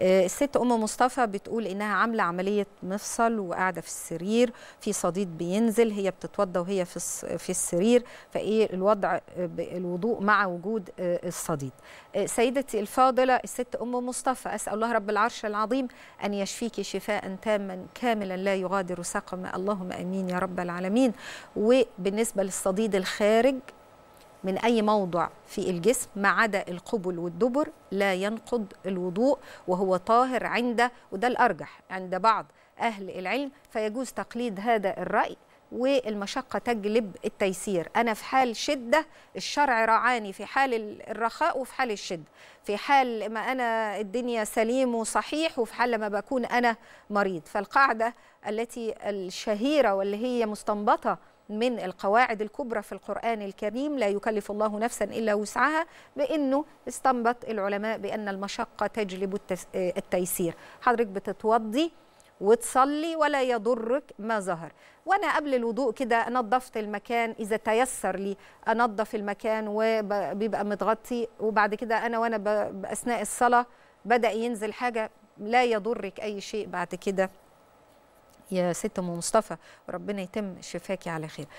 الست ام مصطفى بتقول انها عامله عمليه مفصل وقاعده في السرير، في صديد بينزل، هي بتتوضى وهي في السرير، فايه الوضع؟ الوضوء مع وجود الصديد. سيدتي الفاضله الست ام مصطفى، اسال الله رب العرش العظيم ان يشفيك شفاء تاما كاملا لا يغادر سقما، اللهم امين يا رب العالمين. وبالنسبه للصديد الخارج من أي موضع في الجسم ما عدا القبل والدبر لا ينقض الوضوء، وهو طاهر عند، وده الأرجح عند بعض أهل العلم، فيجوز تقليد هذا الرأي، والمشقة تجلب التيسير. أنا في حال شدة، الشرع راعاني في حال الرخاء وفي حال الشدة، في حال ما أنا الدنيا سليم وصحيح وفي حال ما بكون أنا مريض. فالقاعدة التي الشهيرة واللي هي مستنبطة من القواعد الكبرى في القرآن الكريم، لا يكلف الله نفسا إلا وسعها، بأنه استنبط العلماء بأن المشقة تجلب التيسير. حضرتك بتتوضي وتصلي ولا يضرك ما ظهر. وأنا قبل الوضوء كده نظفت المكان، إذا تيسر لي أنظف المكان وبيبقى متغطي، وبعد كده وأنا أثناء الصلاة بدأ ينزل حاجة، لا يضرك أي شيء بعد كده يا ست أم مصطفى، وربنا يتم شفاكي على خير.